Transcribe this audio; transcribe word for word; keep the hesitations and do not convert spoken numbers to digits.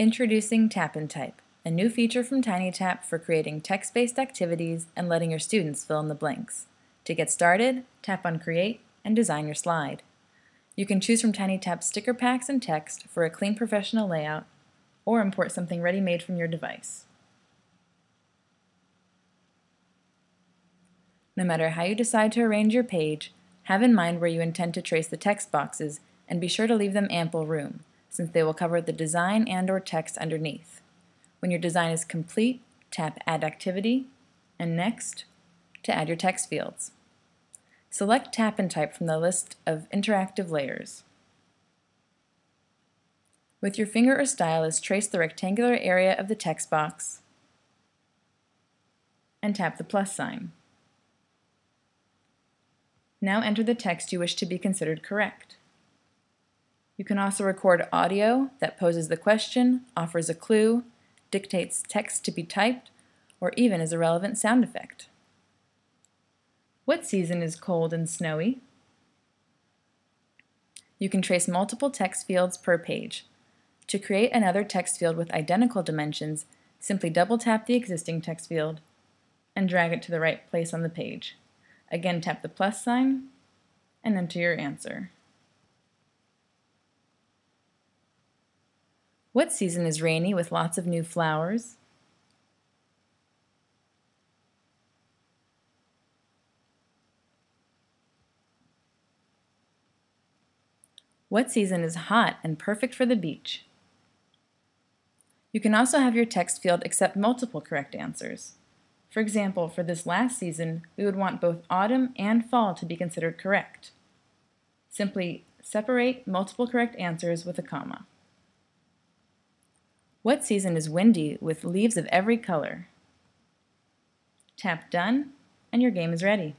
Introducing Tap and Type, a new feature from TinyTap for creating text-based activities and letting your students fill in the blanks. To get started, tap on Create and design your slide. You can choose from TinyTap's sticker packs and text for a clean professional layout, or import something ready-made from your device. No matter how you decide to arrange your page, have in mind where you intend to trace the text boxes and be sure to leave them ample room, since they will cover the design and or text underneath. When your design is complete, tap Add Activity, and Next, to add your text fields. Select Tap and Type from the list of interactive layers. With your finger or stylus, trace the rectangular area of the text box, and tap the plus sign. Now enter the text you wish to be considered correct. You can also record audio that poses the question, offers a clue, dictates text to be typed, or even is a relevant sound effect. What season is cold and snowy? You can trace multiple text fields per page. To create another text field with identical dimensions, simply double-tap the existing text field and drag it to the right place on the page. Again, tap the plus sign and enter your answer. What season is rainy with lots of new flowers? What season is hot and perfect for the beach? You can also have your text field accept multiple correct answers. For example, for this last season, we would want both autumn and fall to be considered correct. Simply separate multiple correct answers with a comma. What season is windy with leaves of every color? Tap Done, and your game is ready.